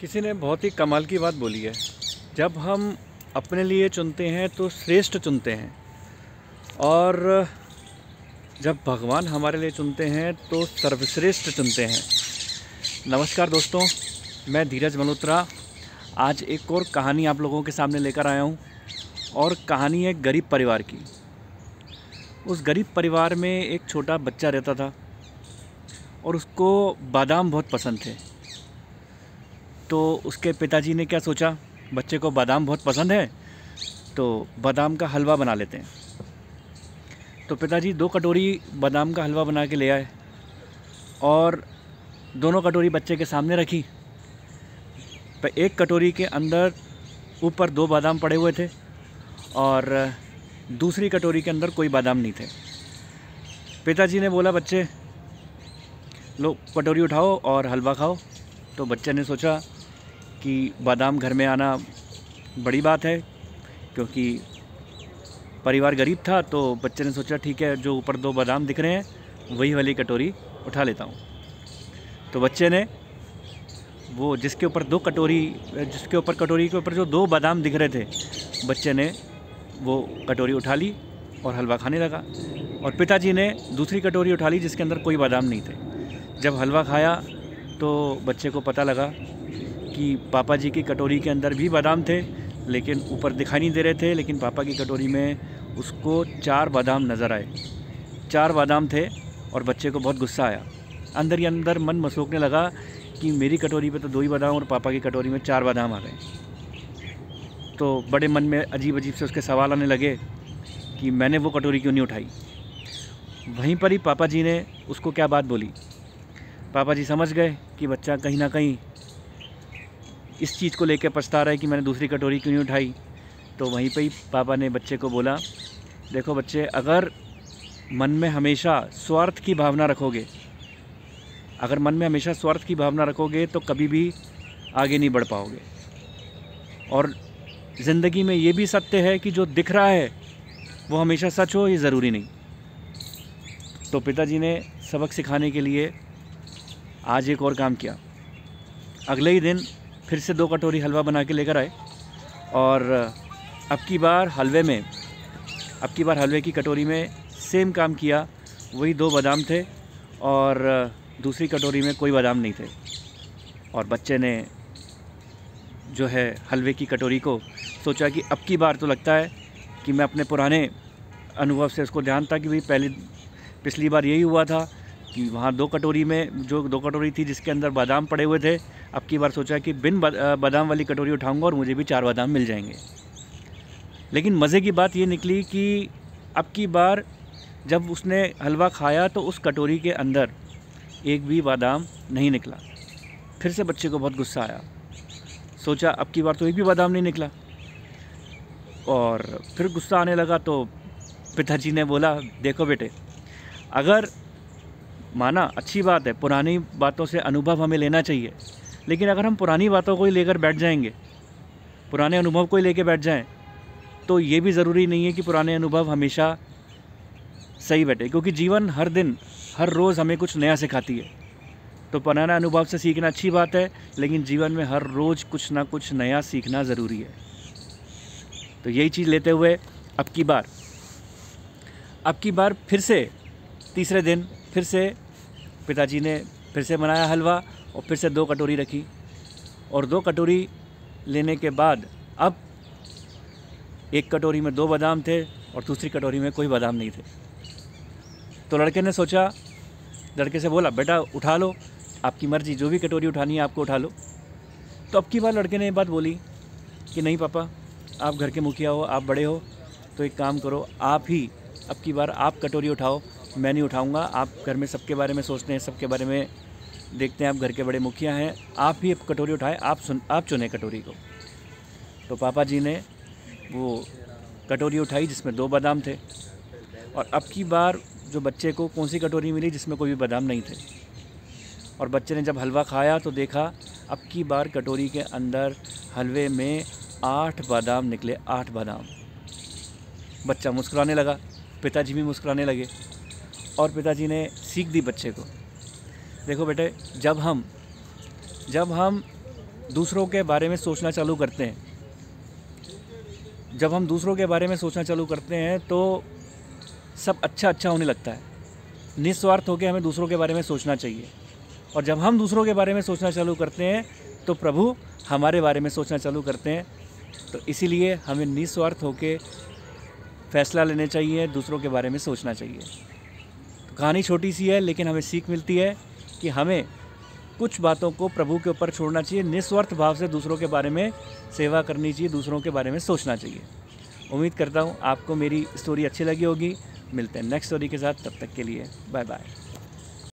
किसी ने बहुत ही कमाल की बात बोली है, जब हम अपने लिए चुनते हैं तो श्रेष्ठ चुनते हैं और जब भगवान हमारे लिए चुनते हैं तो सर्वश्रेष्ठ चुनते हैं। नमस्कार दोस्तों, मैं धीरज मल्होत्रा आज एक और कहानी आप लोगों के सामने लेकर आया हूँ और कहानी है गरीब परिवार की। उस गरीब परिवार में एक छोटा बच्चा रहता था और उसको बादाम बहुत पसंद थे। तो उसके पिताजी ने क्या सोचा, बच्चे को बादाम बहुत पसंद है तो बादाम का हलवा बना लेते हैं। तो पिताजी 2 कटोरी बादाम का हलवा बना के ले आए और दोनों कटोरी बच्चे के सामने रखी। 1 कटोरी के अंदर ऊपर 2 बादाम पड़े हुए थे और दूसरी कटोरी के अंदर कोई बादाम नहीं थे। पिताजी ने बोला, बच्चे लो कटोरी उठाओ और हलवा खाओ। तो बच्चे ने सोचा कि बादाम घर में आना बड़ी बात है, क्योंकि परिवार गरीब था। तो बच्चे ने सोचा ठीक है, जो ऊपर 2 बादाम दिख रहे हैं वही वाली कटोरी उठा लेता हूँ। तो बच्चे ने वो जिसके ऊपर कटोरी के ऊपर जो 2 बादाम दिख रहे थे, बच्चे ने वो कटोरी उठा ली और हलवा खाने लगा। और पिताजी ने दूसरी कटोरी उठा ली जिसके अंदर कोई बादाम नहीं थे। जब हलवा खाया तो बच्चे को पता लगा कि पापा जी की कटोरी के अंदर भी बादाम थे, लेकिन ऊपर दिखाई नहीं दे रहे थे। लेकिन पापा की कटोरी में उसको 4 बादाम नज़र आए, 4 बादाम थे। और बच्चे को बहुत गुस्सा आया, अंदर ही अंदर मन मसोकने लगा कि मेरी कटोरी पे तो 2 ही बादाम और पापा की कटोरी में 4 बादाम आ गए। तो बड़े मन में अजीब अजीब से उसके सवाल आने लगे कि मैंने वो कटोरी क्यों नहीं उठाई। वहीं पर ही पापा जी ने उसको क्या बात बोली, पापा जी समझ गए कि बच्चा कहीं ना कहीं इस चीज़ को लेकर पछता रहा है कि मैंने दूसरी कटोरी क्यों नहीं उठाई। तो वहीं पर ही पापा ने बच्चे को बोला, देखो बच्चे, अगर मन में हमेशा स्वार्थ की भावना रखोगे तो कभी भी आगे नहीं बढ़ पाओगे। और ज़िंदगी में ये भी सत्य है कि जो दिख रहा है वो हमेशा सच हो, ये ज़रूरी नहीं। तो पिताजी ने सबक सिखाने के लिए आज एक और काम किया। अगले ही दिन फिर से 2 कटोरी हलवा बना के लेकर आए और अब की बार हलवे की कटोरी में सेम काम किया। वही 2 बादाम थे और दूसरी कटोरी में कोई बादाम नहीं थे। और बच्चे ने जो है हलवे की कटोरी को सोचा कि अब की बार तो लगता है कि मैं अपने पुराने अनुभव से उसको ध्यान था कि भाई पिछली बार यही हुआ था कि वहाँ 2 कटोरी में जो 2 कटोरी थी जिसके अंदर बादाम पड़े हुए थे, अब की बार सोचा कि बिन बादाम वाली कटोरी उठाऊँगा और मुझे भी 4 बादाम मिल जाएंगे। लेकिन मज़े की बात ये निकली कि अब की बार जब उसने हलवा खाया तो उस कटोरी के अंदर 1 भी बादाम नहीं निकला। फिर से बच्चे को बहुत गुस्सा आया, सोचा अब की बार तो 1 भी बादाम नहीं निकला। और फिर गुस्सा आने लगा। तो पिताजी ने बोला, देखो बेटे, अगर माना अच्छी बात है, पुरानी बातों से अनुभव हमें लेना चाहिए, लेकिन अगर हम पुरानी बातों को ही लेकर बैठ जाएंगे, पुराने अनुभव को ही लेकर बैठ जाएं, तो ये भी ज़रूरी नहीं है कि पुराने अनुभव हमेशा सही बैठे, क्योंकि जीवन हर दिन हर रोज़ हमें कुछ नया सिखाती है। तो पुराना अनुभव से सीखना अच्छी बात है, लेकिन जीवन में हर रोज़ कुछ ना कुछ नया सीखना ज़रूरी है। तो यही चीज़ लेते हुए अब की बार फिर से तीसरे दिन फिर से पिताजी ने फिर से बनाया हलवा और फिर से 2 कटोरी रखी। और 2 कटोरी लेने के बाद अब 1 कटोरी में 2 बादाम थे और दूसरी कटोरी में कोई बादाम नहीं थे। तो लड़के से बोला, बेटा उठा लो, आपकी मर्ज़ी, जो भी कटोरी उठानी है आपको उठा लो। तो अब की बार लड़के ने ये बात बोली कि नहीं पापा, आप घर के मुखिया हो, आप बड़े हो, तो एक काम करो, आप ही अब की बार आप कटोरी उठाओ, मैं नहीं उठाऊँगा। आप घर में सबके बारे में सोचते हैं, सबके बारे में देखते हैं, आप घर के बड़े मुखिया हैं, आप ही अब कटोरी उठाएं, आप चुने कटोरी को। तो पापा जी ने वो कटोरी उठाई जिसमें 2 बादाम थे। और अब की बार जो बच्चे को कौन सी कटोरी मिली जिसमें कोई भी बादाम नहीं थे। और बच्चे ने जब हलवा खाया तो देखा अब की बार कटोरी के अंदर हलवे में 8 बादाम निकले, 8 बादाम। बच्चा मुस्कुराने लगा, पिताजी भी मुस्कुराने लगे और पिताजी ने सीख दी बच्चे को, देखो बेटे, जब हम दूसरों के बारे में सोचना चालू करते हैं। जब हम दूसरों के बारे में सोचना चालू करते हैं तो सब अच्छा अच्छा होने लगता है। निस्वार्थ होकर हमें दूसरों के बारे में सोचना चाहिए, और जब हम दूसरों के बारे में सोचना चालू करते हैं तो प्रभु हमारे बारे में सोचना चालू करते हैं। तो इसीलिए हमें निस्वार्थ होकर फ़ैसला लेने चाहिए, दूसरों के बारे में सोचना चाहिए। तो कहानी छोटी सी है, लेकिन हमें सीख मिलती है कि हमें कुछ बातों को प्रभु के ऊपर छोड़ना चाहिए, निस्वार्थ भाव से दूसरों के बारे में सेवा करनी चाहिए, दूसरों के बारे में सोचना चाहिए। उम्मीद करता हूँ आपको मेरी स्टोरी अच्छी लगी होगी। मिलते हैं नेक्स्ट स्टोरी के साथ, तब तक के लिए बाय बाय।